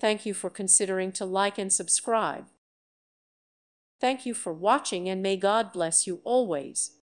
Thank you for considering to like and subscribe. Thank you for watching, and may God bless you always.